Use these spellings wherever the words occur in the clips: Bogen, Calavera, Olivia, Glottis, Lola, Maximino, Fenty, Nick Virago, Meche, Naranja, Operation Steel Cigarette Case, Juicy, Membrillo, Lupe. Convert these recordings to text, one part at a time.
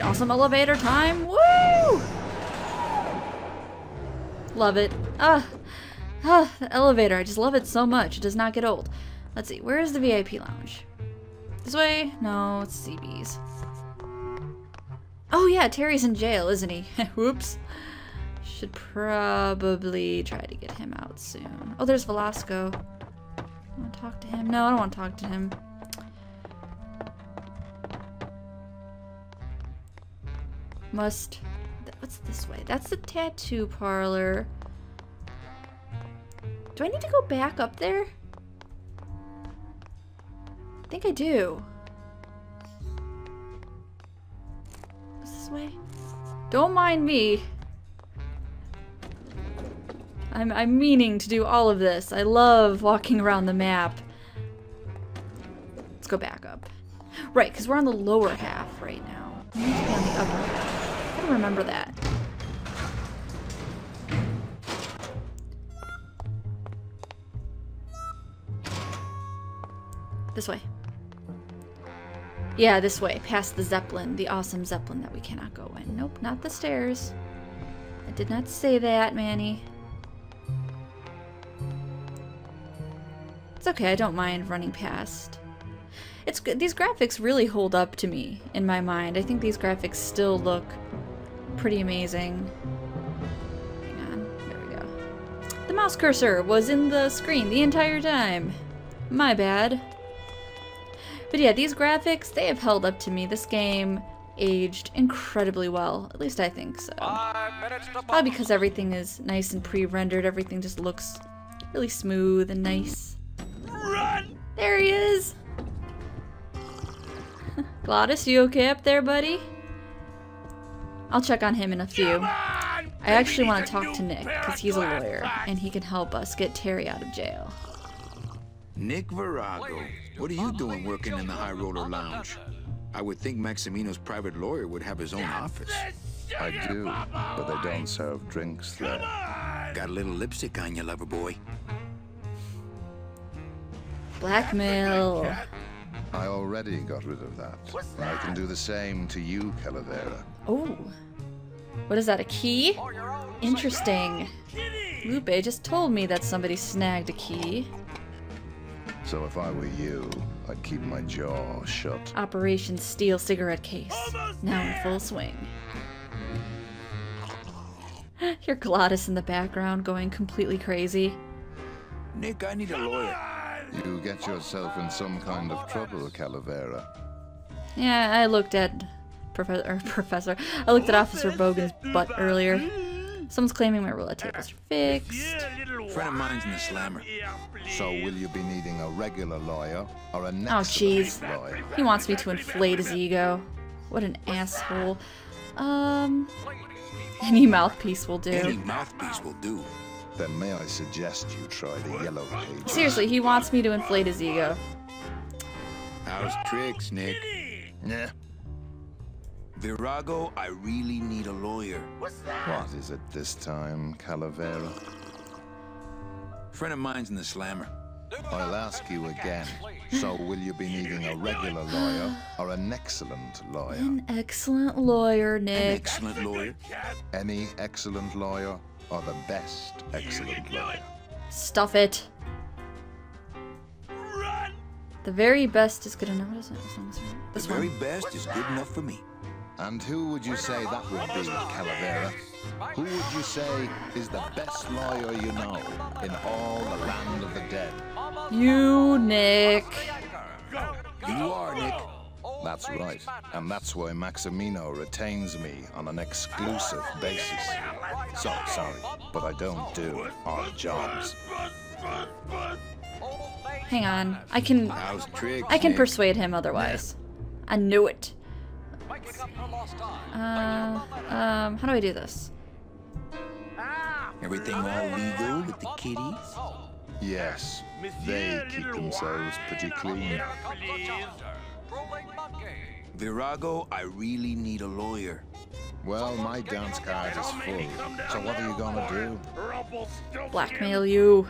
right, awesome elevator time. Woo! Love it. The elevator, I just love it so much. It does not get old. Let's see, where is the VIP lounge? This way? No, it's CB's. Oh yeah, Terry's in jail, isn't he? Whoops. Should probably try to get him out soon. Oh, there's Velasco. I want to talk to him. No, I don't want to talk to him. Must... What's this way? That's the tattoo parlor. Do I need to go back up there? I think I do. What's this way? Don't mind me. I'm meaning to do all of this. I love walking around the map. Let's go back up. Right, because we're on the lower half right now. We need to be on the upper half. Remember that. This way. Yeah, this way. Past the Zeppelin. The awesome Zeppelin that we cannot go in. Nope, not the stairs. I did not say that, Manny. It's okay, I don't mind running past. It's good. These graphics really hold up to me in my mind. I think these graphics still look pretty amazing. Hang on. There we go. The mouse cursor was in the screen the entire time. My bad. But yeah, these graphics, they have held up to me. This game aged incredibly well. At least I think so. Probably because everything is nice and pre-rendered. Everything just looks really smooth and nice. Run! There he is! Glottis, you okay up there, buddy? I'll check on him in a few. I actually want to talk to Nick, because he's a lawyer, and he can help us get Terry out of jail. Nick Virago, what are you doing working in the High Roller Lounge? I would think Maximino's private lawyer would have his own office. I do, but they don't serve drinks there. Got a little lipstick on you, lover boy. Blackmail. I already got rid of that. I can do the same to you, Calavera. Oh. What is that, a key? Interesting. Lupe just told me that somebody snagged a key. So if I were you, I'd keep my jaw shut. Operation Steel Cigarette Case. Now in full swing. Your Glottis in the background going completely crazy. Nick, I need a lawyer. You get yourself in some kind of trouble, Calavera. Yeah, I looked at I looked at Officer Bogen's butt earlier. Someone's claiming my roulette tables are fixed. Friend of mine's in the slammer. So will you be needing a regular lawyer or a next lawyer? He wants me to inflate his ego. What an asshole. Any mouthpiece will do. Any mouthpiece will do. Then may I suggest you try the yellow pages? Seriously, he wants me to inflate his ego. How's tricks, Nick? Nah. Virago, I really need a lawyer. What's that? What is it this time, Calavera? Friend of mine's in the slammer. I'll ask you again. So will you be needing a regular lawyer or an excellent lawyer? An excellent lawyer, Nick. An excellent lawyer? Any excellent lawyer? Or the best excellent lawyer. Stuff it. Run. The very best is good enough. What is it? This one. The very best is good enough for me. And who would you say that would be, Calavera? Who would you say is the best lawyer you know in all the land of the dead? You, Nick. You are, Nick. That's right, and that's why Maximino retains me on an exclusive basis. So, sorry, but I don't do odd jobs. Hang on, I can persuade him otherwise. I knew it. How do I do this? Everything all legal with the kitties? Yes, they keep themselves pretty clean. Virago, I really need a lawyer. Well, my dance card is full, so what are you gonna do? Blackmail you.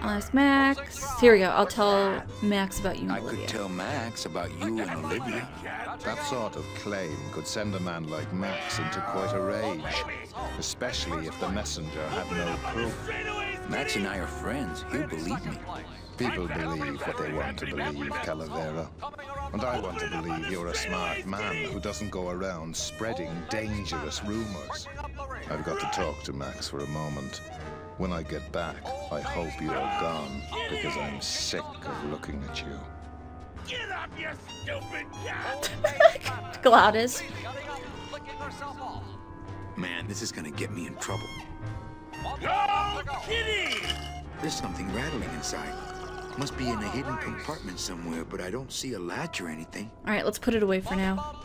I'll ask Max. Here we go. I'll tell Max about you and Olivia. I could tell Max about you and Olivia. That sort of claim could send a man like Max into quite a rage, especially if the messenger had no proof. Max and I are friends. You believe me. People believe what they want to believe, Calavera. And I want to believe you're a smart man who doesn't go around spreading dangerous rumors. I've got to talk to Max for a moment. When I get back, I hope you're gone, because I'm sick of looking at you. Get up, you stupid cat! Glottis. Man, this is gonna get me in trouble. No kidding! There's something rattling inside. Must be in a hidden compartment somewhere, but I don't see a latch or anything. All right, let's put it away for now.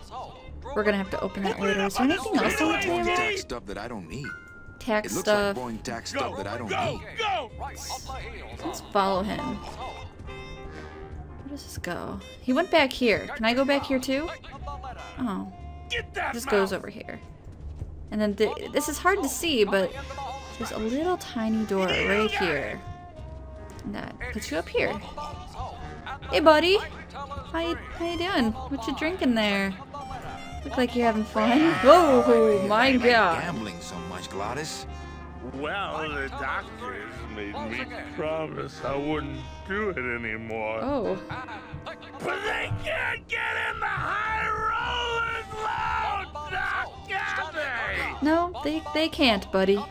We're gonna have to open that later. Is there anything else on the table? Tax stuff that I don't need. Tax stuff. Tax stuff that I don't need. Let's follow him. Where does this go? He went back here. Can I go back here too? Oh. This goes over here. And then this is hard to see, but there's a little tiny door right here. And that puts you up here. Hey, buddy. How you doing? What you drinking there? Look like you're having fun. Whoa, my God. Gambling so much, Glottis. Well, the doctors made me promise I wouldn't do it anymore. Oh. But they can't get in the high rollers lounge, now, can they? No, they can't, buddy.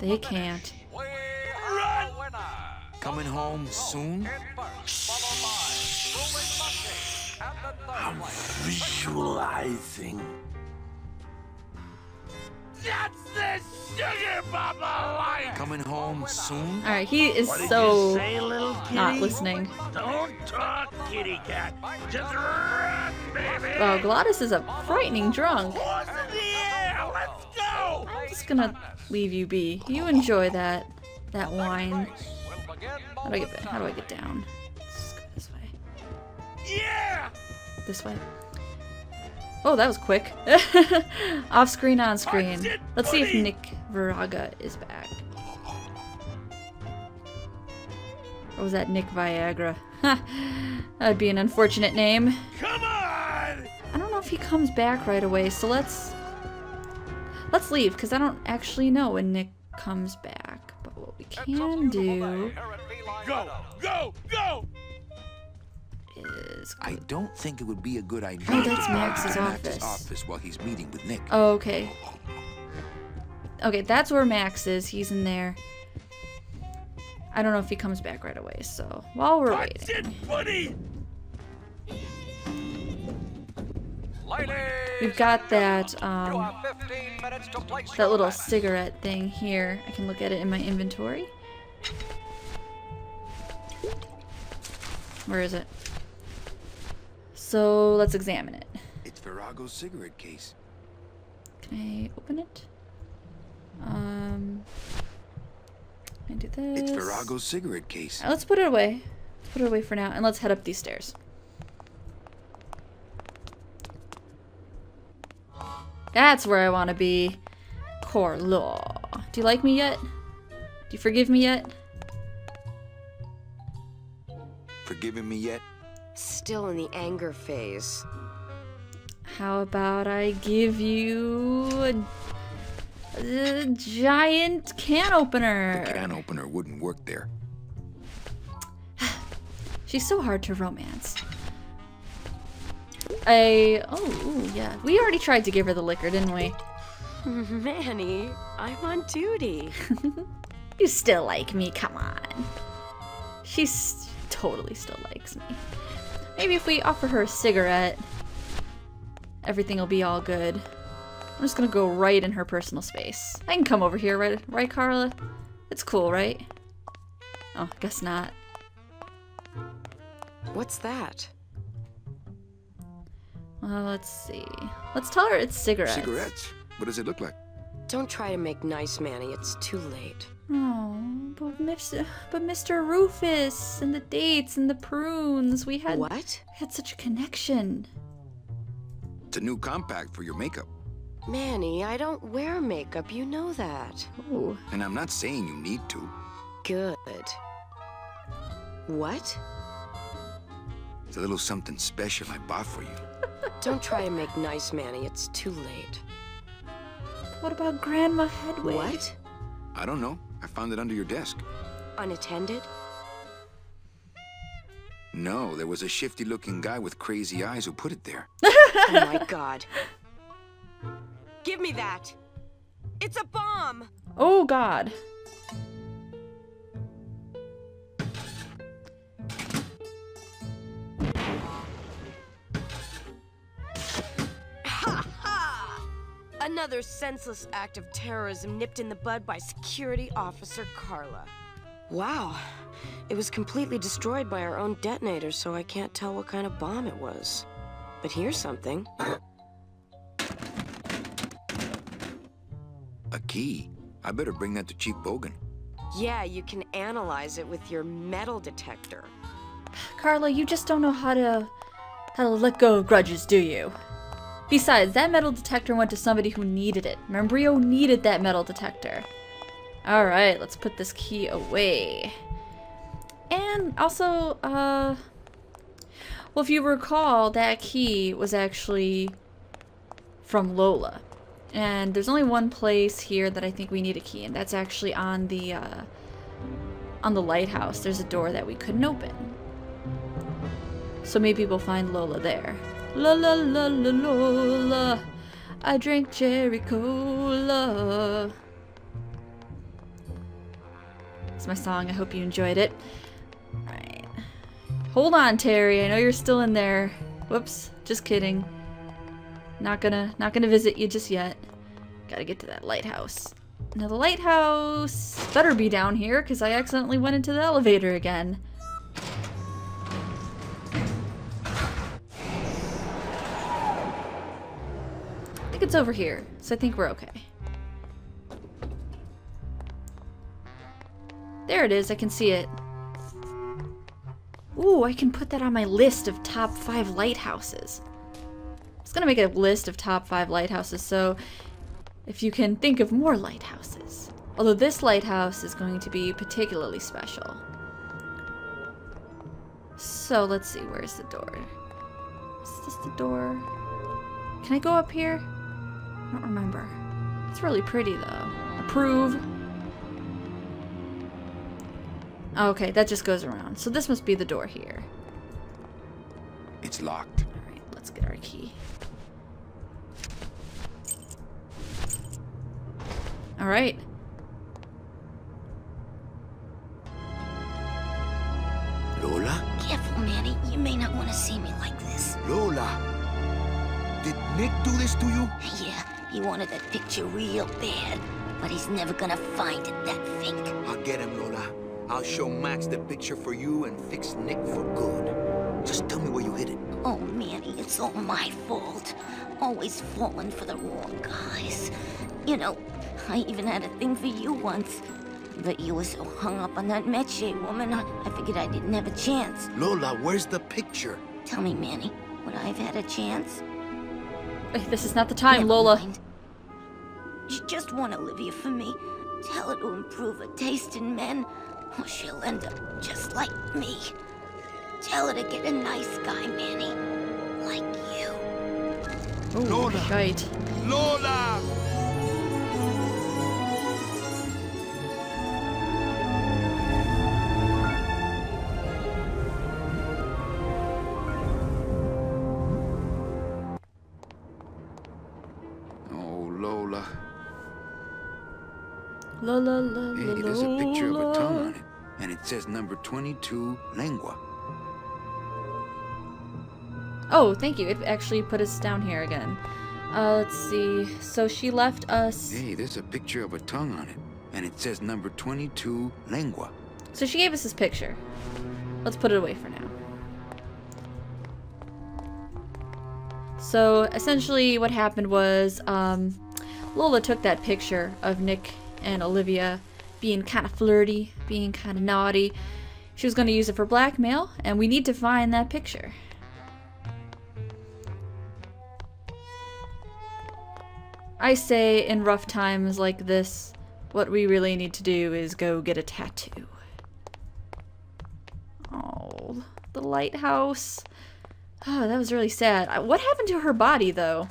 They can't. Coming home soon? I'm visualizing. That's the sugar bubble life. Coming home soon? All right, he is so not listening. Don't talk, kitty cat. Just run, baby. Well, Glottis is a frightening drunk. Horse in the air. Let's go. I'm just gonna leave you be. You enjoy that wine. How do I get down? Let's go this way. Yeah! This way. Oh, that was quick. Off screen, on screen. Let's see if Nick Virago is back. Or was that Nick Viagra? That'd be an unfortunate name. Come on! I don't know if he comes back right away, so let's leave, because I don't actually know when Nick comes back. But what we can do... Go! Go! Go! I don't think it would be a good idea. Oh, that's Max's office while he's meeting with Nick. Oh, okay. Okay, that's where Max is. He's in there. I don't know if he comes back right away, so while we're waiting. We've got that little cigarette thing here. I can look at it in my inventory. Where is it? So let's examine it. It's Virago's cigarette case. Can I open it? I do this. It's Virago's cigarette case. Let's put it away. Let's put it away for now, and let's head up these stairs. That's where I want to be. Corlo. Do you like me yet? Do you forgive me yet? Forgiving me yet? Still in the anger phase. How about I give you a giant can opener? The can opener wouldn't work there. She's so hard to romance. Oh, yeah. We already tried to give her the liquor, didn't we? Manny, I'm on duty. You still like me, come on. She's totally still likes me. Maybe if we offer her a cigarette, everything will be all good. I'm just gonna go right in her personal space. I can come over here, right, Carla? It's cool, right? Oh, guess not. What's that? Well, let's see. Let's tell her it's cigarettes. Cigarettes? What does it look like? Don't try to make nice, Manny. It's too late. Oh, but Mr. Rufus and the dates and the prunes, we had... What? We had such a connection. It's a new compact for your makeup. Manny, I don't wear makeup, you know that. Ooh. And I'm not saying you need to. Good. What? It's a little something special I bought for you. Don't try to make nice, Manny. It's too late. What about Grandma Hedwig? What? I don't know. I found it under your desk. Unattended? No, there was a shifty-looking guy with crazy eyes who put it there. Oh my God. Give me that. It's a bomb. Oh God. Ha ha! Another senseless act of terrorism nipped in the bud by security officer Carla. Wow. It was completely destroyed by our own detonator, so I can't tell what kind of bomb it was. But here's something. A key? I better bring that to Chief Bogen. Yeah, you can analyze it with your metal detector. Carla, you just don't know how to let go of grudges, do you? Besides, that metal detector went to somebody who needed it. Membrillo needed that metal detector. Alright, let's put this key away. And also, well, if you recall, that key was actually from Lola. And there's only one place here that I think we need a key, and that's actually on the lighthouse. There's a door that we couldn't open. So maybe we'll find Lola there. La la la la Lola, I drink cherry cola. That's my song. I hope you enjoyed it. All right. Hold on, Terry. I know you're still in there. Whoops. Just kidding. Not gonna visit you just yet. Gotta get to that lighthouse. Now the lighthouse better be down here because I accidentally went into the elevator again. I think it's over here, so I think we're okay. There it is, I can see it. Ooh, I can put that on my list of top 5 lighthouses. It's gonna make a list of top 5 lighthouses, so if you can think of more lighthouses. Although this lighthouse is going to be particularly special. So let's see, where's the door? Is this the door? Can I go up here? I don't remember. It's really pretty though. Approve. Okay, that just goes around. So this must be the door here. It's locked. Alright, let's get our key. All right. Lola? Careful, Manny. You may not want to see me like this. Lola! Did Nick do this to you? Yeah, he wanted that picture real bad. But he's never gonna find it, that fake. I'll get him, Lola. I'll show Max the picture for you and fix Nick for good. Just tell me where you hid it. Oh, Manny, it's all my fault. Always falling for the wrong guys. You know, I even had a thing for you once. But you were so hung up on that Meche woman, I figured I didn't have a chance. Lola, where's the picture? Tell me, Manny, would I have had a chance? This is not the time, Lola. She just won Olivia for me. Tell her to improve her taste in men, or she'll end up just like me. Tell her to get a nice guy, Manny. Like you. Ooh, Lola! Right. Lola! La, la, la, la, hey, there's a picture of a tongue on it, and it says number 22, lengua. Oh, thank you. It actually put us down here again. Let's see. So she left us... Hey, there's a picture of a tongue on it, and it says number 22, lengua. So she gave us this picture. Let's put it away for now. So essentially what happened was Lola took that picture of Nick and Olivia being kind of flirty, being kind of naughty. She was going to use it for blackmail, and we need to find that picture. I say in rough times like this, what we really need to do is go get a tattoo. Aww. old. The lighthouse. Oh, that was really sad. What happened to her body, though?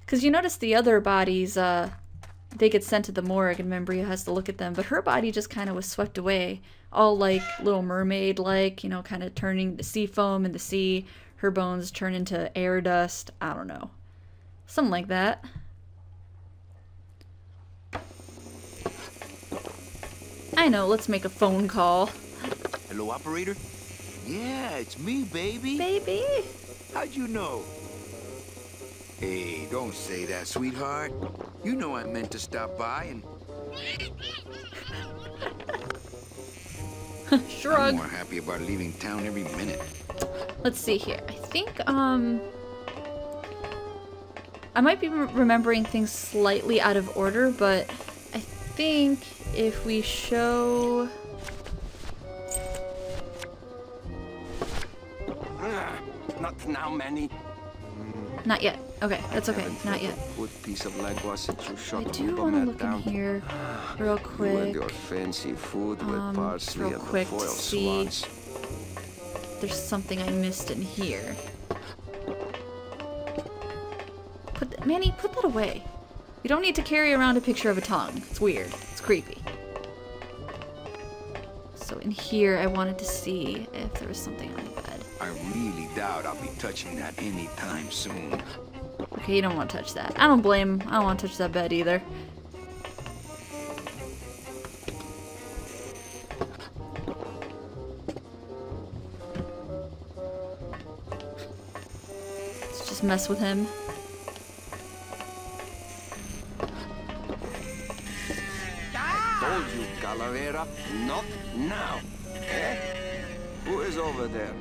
Because you notice the other bodies, they get sent to the morgue and Membrillo has to look at them. But her body just kind of was swept away. All like Little Mermaid-like, you know, kind of turning the sea foam in the sea. Her bones turn into air dust. I don't know. Something like that. I know, let's make a phone call. Hello, operator? Yeah, it's me, baby. Baby? How'd you know? Hey, don't say that, sweetheart. You know I meant to stop by and... Shrug. I'm more happy about leaving town every minute. Let's see here. I think, I might be remembering things slightly out of order, but I think if we show... Not now, Manny. Not yet. Okay, that's okay. Not yet. I do want to look in here real quick. Real quick to see if there's something I missed in here. Manny, put that away. You don't need to carry around a picture of a tongue. It's weird. It's creepy. So in here, I wanted to see if there was something on the bed. I really doubt I'll be touching that anytime soon. Okay, you don't want to touch that. I don't blame him. I don't want to touch that bed either. Let's just mess with him. Calavera, not now. Eh? Who is over there?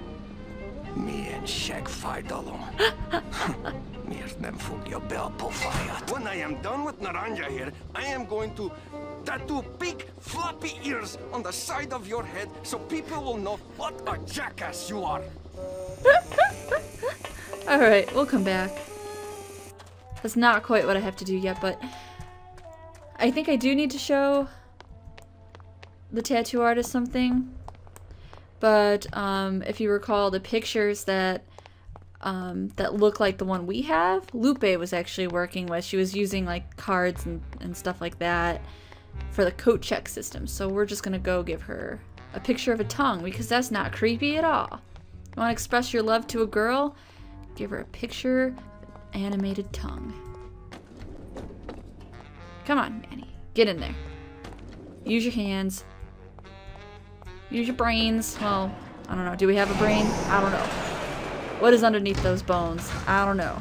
Me and Shaq fight alone. Me and them fool your bell profile. When I am done with Naranja here, I am going to tattoo big floppy ears on the side of your head so people will know what a jackass you are. Alright, we'll come back. That's not quite what I have to do yet, but I think I do need to show the tattoo artist something, but if you recall the pictures that that look like the one we have, Lupe was actually working with. She was using like cards and stuff like that for the coat check system. So we're just gonna go give her a picture of a tongue because that's not creepy at all. You want to express your love to a girl? Give her a picture of an animated tongue. Come on, Manny, get in there. Use your hands. Use your brains. Well, I don't know. Do we have a brain? I don't know. What is underneath those bones? I don't know.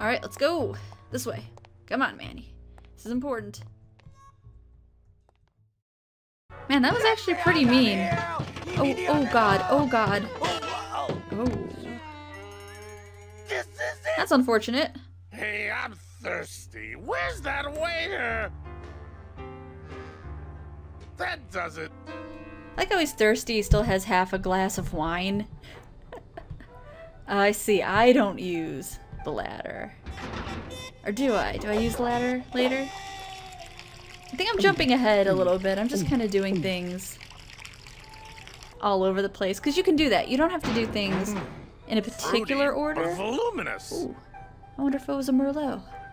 Alright, let's go. This way. Come on, Manny. This is important. Man, that was actually pretty mean. Oh, oh god. Oh god. Oh. That's unfortunate. Hey, I'm thirsty. Where's that waiter? That does it. I like how he's thirsty, he still has half a glass of wine. I see, I don't use the ladder. Or do I? Do I use the ladder later? I think I'm jumping ahead a little bit. I'm just kind of doing things all over the place. Because you can do that. You don't have to do things in a particular order. Voluminous. Ooh. I wonder if it was a Merlot.